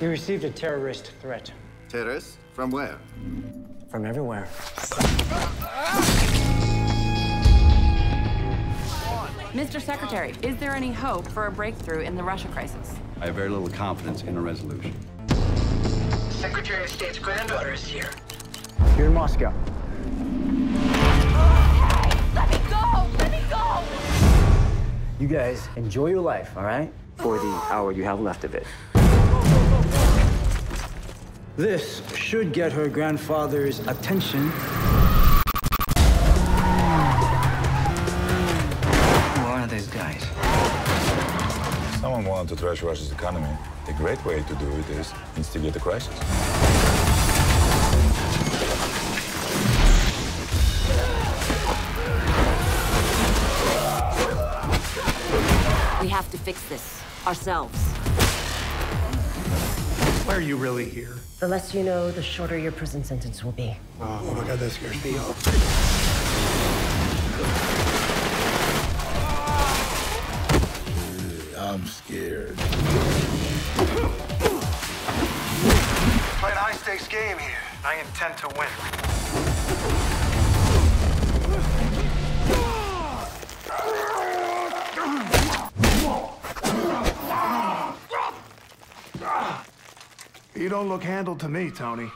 You received a terrorist threat. Terrorist? From where? From everywhere. Mr. Secretary, is there any hope for a breakthrough in the Russia crisis? I have very little confidence in a resolution. Secretary of State's granddaughter is here. You're in Moscow. Hey, let me go! Let me go! You guys, enjoy your life, all right? For the hour you have left of it. This should get her grandfather's attention. Who are these guys? Someone wanted to trash Russia's economy. The great way to do it is instigate a crisis. We have to fix this ourselves. Why are you really here? The less you know, the shorter your prison sentence will be. Oh my God, that scares me off. I'm scared. Play an high-stakes game here. I intend to win. You don't look handled to me, Tony.